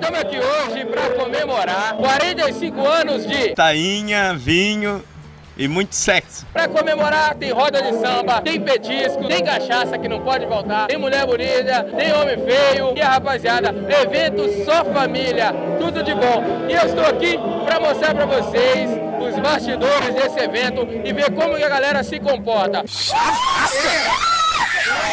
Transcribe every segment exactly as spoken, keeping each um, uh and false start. estamos aqui hoje para comemorar quarenta e cinco anos de tainha, vinho e muito sexo. Para comemorar tem roda de samba, tem petisco, tem cachaça que não pode faltar, tem mulher bonita, tem homem feio. E a rapaziada, evento só família, tudo de bom. E eu estou aqui para mostrar para vocês os bastidores desse evento e ver como que a galera se comporta.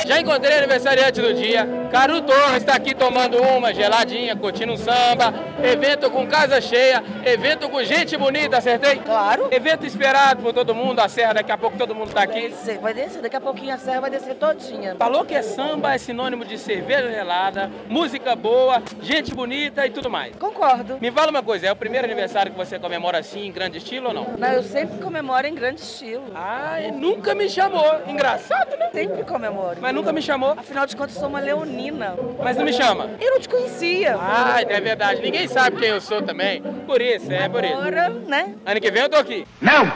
Já encontrei o aniversariante do dia, Karu Torres está aqui tomando uma geladinha, curtindo um samba, evento com casa cheia, evento com gente bonita, acertei? Claro. Evento esperado por todo mundo, a serra, daqui a pouco todo mundo está aqui. Vai descer, vai descer, daqui a pouquinho a serra vai descer todinha. Falou que é samba, é sinônimo de cerveja gelada, música boa, gente bonita e tudo mais. Concordo. Me fala uma coisa, é o primeiro aniversário que você comemora assim, em grande estilo ou não? Não, eu sempre comemoro em grande estilo. Ah, e nunca me chamou, engraçado, né? Sempre comemoro. Mas nunca me chamou? Afinal de contas, sou uma leonina. Mas não me chama? Eu não te conhecia. Ah, é verdade. Ninguém sabe quem eu sou também. Por isso, é por isso. Agora, né? Ano que vem eu tô aqui. Não!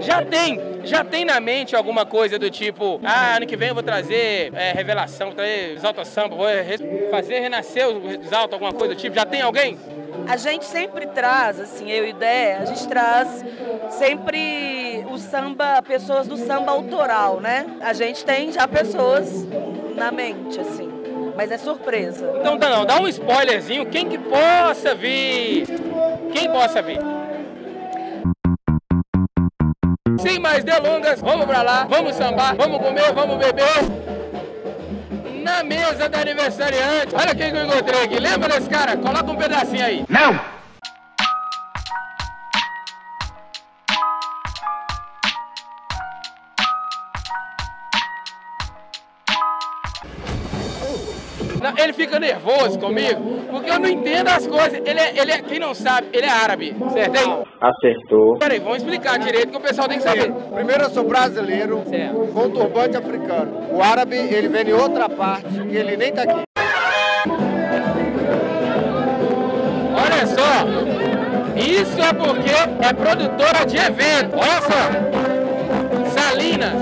Já tem, já tem na mente alguma coisa do tipo, ah, ano que vem eu vou trazer é, revelação, vou trazer Exalta Samba, vou fazer renascer o Exalta, alguma coisa do tipo. Já tem alguém? A gente sempre traz, assim, eu e Dé, a gente traz sempre o samba, pessoas do samba autoral, né? A gente tem já pessoas na mente, assim, mas é surpresa. Então tá, não, dá um spoilerzinho, quem que possa vir, quem possa vir. Sem mais delongas, vamos pra lá, vamos sambar, vamos comer, vamos beber. Na mesa da aniversariante. Olha quem que eu encontrei aqui. Lembra desse cara? Coloca um pedacinho aí. Não! Não, ele fica nervoso comigo, porque eu não entendo as coisas. Ele é, ele é quem não sabe, ele é árabe. Acertei? Acertou. Peraí, vamos explicar direito que o pessoal tem que saber. Primeiro, eu sou brasileiro, certo, com turbante africano. O árabe, ele vem de outra parte e ele nem tá aqui. Olha só, isso é porque é produtora de evento. Olha só, Salinas.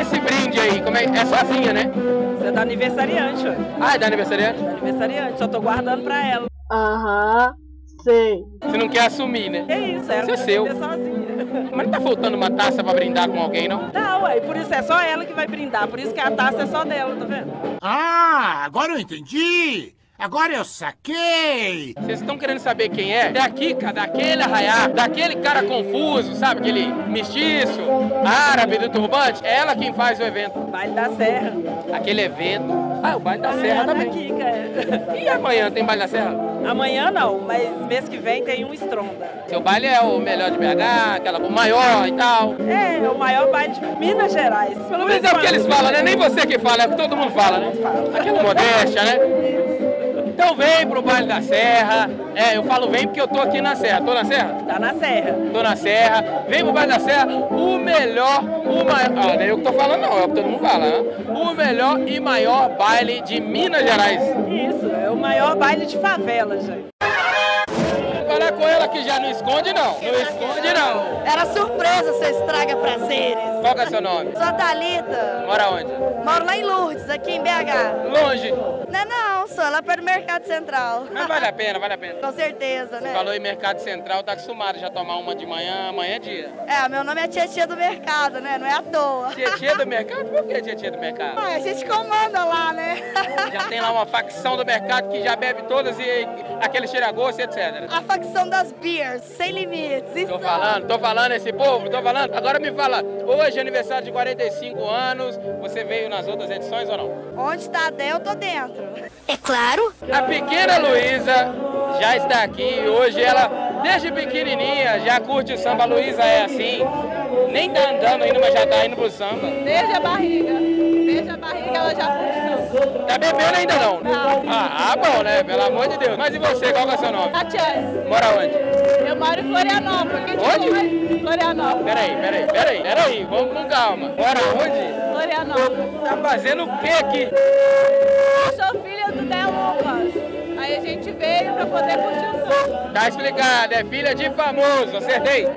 Esse brinde aí, como é, é sozinha, né? Você é da aniversariante, ó. Ah, é da aniversariante? Da aniversariante, só tô guardando pra ela. Aham. Uhum. Sim. Você não quer assumir, né? É isso, era isso é seu. Sozinha. Mas não tá faltando uma taça pra brindar com alguém, não? Não, ué, por isso é só ela que vai brindar, por isso que a taça é só dela, tá vendo? Ah, agora eu entendi! Agora eu saquei! Vocês estão querendo saber quem é? Daqui, cara, daquele arraiá, daquele cara confuso, sabe? Aquele mestiço, árabe do turbante. É ela quem faz o evento. Baile da Serra. Aquele evento. Ah, o Baile da amanhã Serra também. Aqui, cara. E amanhã tem Baile da Serra? Amanhã não, mas mês que vem tem um estronda. Seu baile é o melhor de B H, aquela, o maior e tal? É, é o maior baile de Minas Gerais. Pelo menos é o que eles falam, né? Nem você que fala, é o que todo mundo fala, né? Aquela modéstia, né? Então vem pro Baile da Serra, é, eu falo vem porque eu tô aqui na Serra, tô na Serra? Tá na Serra. Tô na Serra, vem pro Baile da Serra, o melhor, o maior, olha, eu que tô falando não, é o que todo mundo fala, né? O melhor e maior baile de Minas Gerais. Isso, é o maior baile de favela, gente. Falar com ela que já não esconde não, não esconde não. Era surpresa, você estraga prazeres. Qual que é seu nome? Sou a Thalita. Mora onde? Moro lá em Lourdes, aqui em B H. Longe? Não, não, sou lá perto do Mercado Central. Mas vale a pena, vale a pena. Com certeza, né? Você falou em Mercado Central, tá acostumado já a tomar uma de manhã, amanhã é dia. É, meu nome é Tietchê do Mercado, né? Não é à toa. Tietchê do Mercado? Por que Tietchê do Mercado? Ah, a gente comanda lá, né? Já tem lá uma facção do mercado que já bebe todas e aquele cheira-gosto, etcétera. A facção das beers, sem limites. Isso. Tô falando, tô falando esse povo, tô falando. Agora me fala, hoje é aniversário de quarenta e cinco anos, você veio nas outras edições ou não? Onde está a Dé, eu tô dentro. É claro. A pequena Luísa já está aqui, hoje ela, desde pequenininha, já curte o samba. A Luísa é assim, nem tá andando ainda, mas já tá indo pro samba. Desde a barriga, desde a barriga ela já curte o samba. Tá bebendo ainda não? Não. Ah, ah, bom, né? Pelo amor de Deus. Mas e você, qual que é o seu nome? Tatiane. Mora onde? Eu moro em Florianópolis. Onde? Florianópolis. Peraí, peraí, peraí, peraí, vamos com calma. Mora onde? Florianópolis. Tá fazendo o que aqui? Eu sou filha do Dé Lucas. Aí a gente veio pra poder curtir o som. Tá explicado, é filha de famoso, acertei.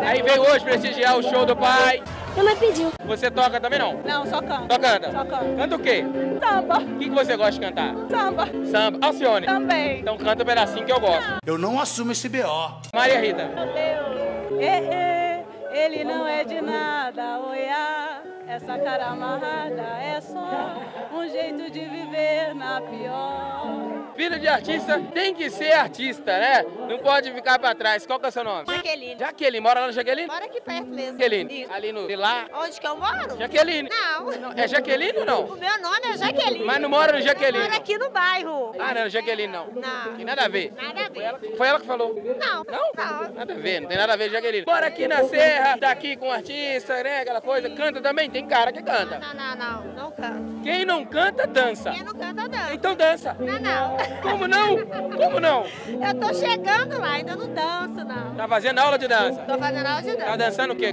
Aí veio hoje prestigiar o show do pai. Minha mãe pediu. Você toca também não? Não, só canto. Só canta? Só canto. Canta o quê? Samba. O que, que você gosta de cantar? Samba. Samba. Alcione? Também. Então canta um pedacinho que eu gosto. Não. Eu não assumo esse B O. Maria Rita. Meu Deus. Ê, ê, ele não é de nada, oiá. Essa cara amarrada é só um jeito de viver na pior. Filho de artista tem que ser artista, né? Não pode ficar pra trás. Qual que é o seu nome? Jaqueline. Jaqueline. Mora lá no Jaqueline? Mora aqui perto mesmo. Jaqueline. Isso. Ali no... De lá. Onde que eu moro? Jaqueline. Não. É Jaqueline ou não? O meu nome é Jaqueline. Mas não mora no Jaqueline? Eu moro aqui no bairro. Ah, não. Jaqueline não. Não. Tem nada a ver. Nada a ver. Foi ela, foi ela que falou? Não. Não? Não. Nada a ver. Não tem nada a ver, Jaqueline. Mora aqui na Serra, tá aqui com artista, né? Aquela coisa. Sim. Canta também? Tem cara que canta. Não, não, não. Não, não canta. Quem não canta, dança. Quem não canta, dança. Então dança. Não, não. Como não? Como não? Eu tô chegando lá, ainda não danço, não. Tá fazendo aula de dança? Tô fazendo aula de dança. Tá dançando o quê?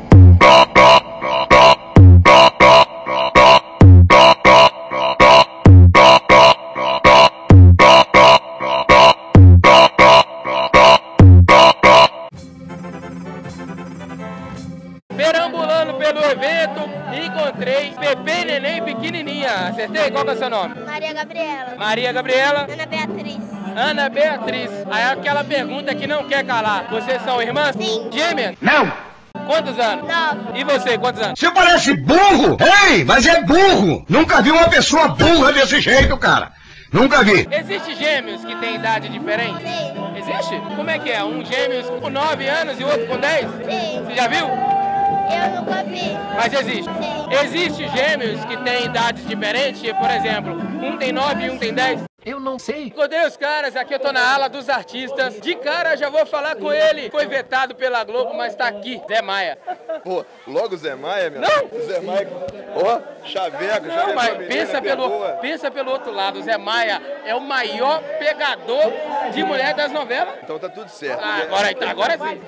Perambulando pelo evento, encontrei Pepe Neném Pequenininha. Acertei? Qual que é o seu nome? Maria Gabriela. Maria Gabriela. Ana Beatriz. Ana Beatriz. Aí aquela pergunta que não quer calar. Vocês são irmãs? Sim. Gêmeas? Não. Quantos anos? Nove. E você, quantos anos? Você parece burro? Ei, mas é burro. Nunca vi uma pessoa burra desse jeito, cara. Nunca vi. Existe gêmeos que têm idade diferente? Sim. Existe? Como é que é? Um gêmeo com nove anos e o outro com dez? Sim. Você já viu? Eu nunca vi. Mas existe? Sim. Existe gêmeos que têm idades diferentes? Por exemplo, um tem nove e um tem dez? Eu não sei. Cadê os caras? Aqui eu tô na ala dos artistas. De cara já vou falar com ele. Foi vetado pela Globo, mas tá aqui. Zé Maia. Pô, logo Zé Maia, meu? Não. Zé Maia, ó, oh, Xaveco. Não, mas pensa pelo, pensa pelo outro lado. Zé Maia é o maior pegador de mulher das novelas. Então tá tudo certo. Ah, agora, então, agora sim.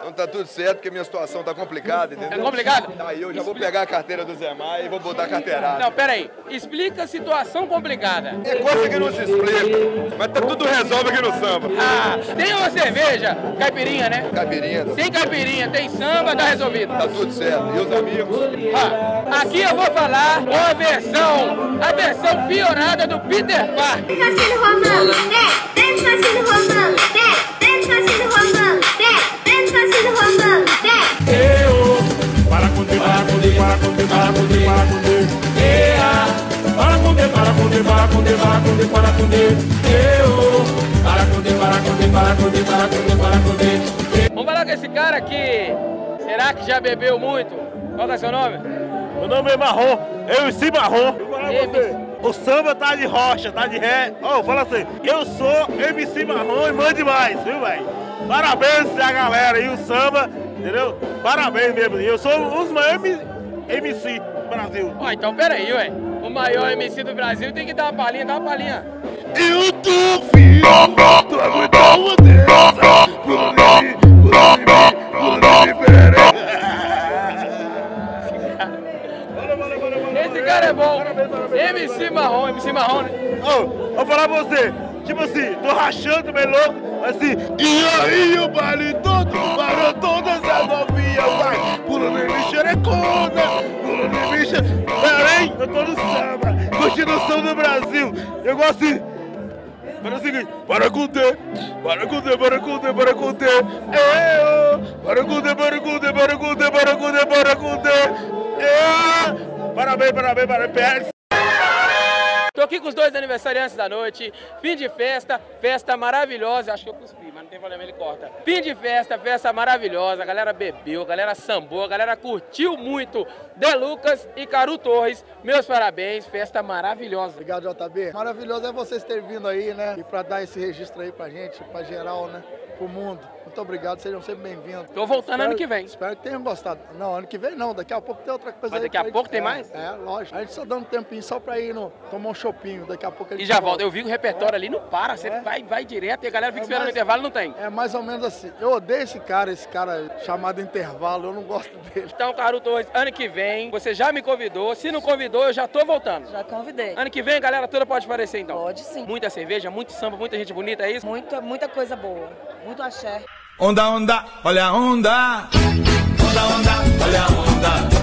Então tá tudo certo, porque minha situação tá complicada, entendeu? É complicada? Aí eu já vou pegar a carteira do Zé Maia e vou botar a carteirada. Não, pera aí. Explica a situação complicada. É coisa que não se explica, mas tá tudo resolve aqui no samba. Ah, tem uma cerveja, caipirinha, né? Caipirinha. Sem caipirinha, tem samba, tá resolvido. Tá tudo certo. E os amigos? Ah, aqui eu vou falar uma versão, a versão piorada do Peter Parker. Vem com filho Romano, vem com filho Romano, vem com filho Romano, vem. Eu, para conter, para conter, para conter, para conter, para conter, eu, para conter, para conter, para conter, para conter, para conter, eu, para conter, para conter, para conter, para conter, para conter. Vamos falar com esse cara aqui. Será que já bebeu muito? Qual é o seu nome? Meu nome é Marrom, eu M C Marrom. O samba tá de rocha, tá de ré. Ó, fala assim, eu sou M C Marrom e mando demais, viu, velho? Parabéns a galera e o samba, entendeu? Parabéns mesmo. Eu sou um dos maiores M C do Brasil. Ó, oh, então peraí, ué. O maior M C do Brasil tem que dar uma palhinha, dá uma palhinha. Eu tô vivo, tô aguentando uma dessa. Por mim, por mim, por mim, peraí. Esse cara é bom. M C Marrom, M C Marrom, né? Ô, vou falar pra você. Tipo assim, tô rachando, meio louco. Assim, e aí o baile todo parou, todas as novinhas vai pulando em mexerecona, pulando em mexer. Peraí, eu tô no samba, curtindo o som do Brasil. Eu gosto de. Para o seguinte, para com Deus, para com Deus, para com Deus, para com Deus. Eu, para com Deus, para com Deus, para com Deus, para com Deus, para com Deus. Parabéns, parabéns, parabéns. Tô aqui com os dois aniversariantes da noite, fim de festa, festa maravilhosa, acho que eu cuspi, mas não tem problema, ele corta. Fim de festa, festa maravilhosa, a galera bebeu, a galera sambou, a galera curtiu muito. Dé Lucas e Karu Torres, meus parabéns, festa maravilhosa. Obrigado, Jota B. Maravilhoso é vocês terem vindo aí, né, e pra dar esse registro aí pra gente, pra geral, né, pro mundo. Muito obrigado, sejam sempre bem-vindos. Tô voltando espero, ano que vem. Espero que tenham gostado. Não, ano que vem não, daqui a pouco tem outra coisa. Mas aí daqui a pouco gente... tem mais? É, é, lógico. A gente só dá um tempinho só pra ir no, tomar um chopinho, daqui a pouco a gente. E já volta, volta. Eu vi o repertório é. ali, não para, é. você vai, vai direto e a galera fica é esperando mais... o intervalo, não tem. É mais ou menos assim. Eu odeio esse cara, esse cara chamado intervalo, eu não gosto dele. Então, Karu Torres, ano que vem, você já me convidou, se não convidou, eu já tô voltando. Já convidei. Ano que vem, galera toda pode aparecer então? Pode sim. Muita cerveja, muito samba, muita gente bonita, é isso? Muita, muita coisa boa, muito axé. Onda, onda, olha a onda. Onda, onda, olha a onda.